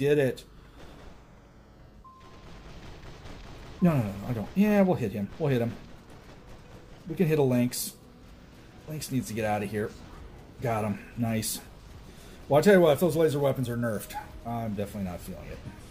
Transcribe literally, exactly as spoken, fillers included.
did it. No, no, no, I don't. Yeah, we'll hit him. We'll hit him. We can hit a Lynx. Lynx needs to get out of here. Got him. Nice. Well, I'll tell you what, if those laser weapons are nerfed, I'm definitely not feeling it.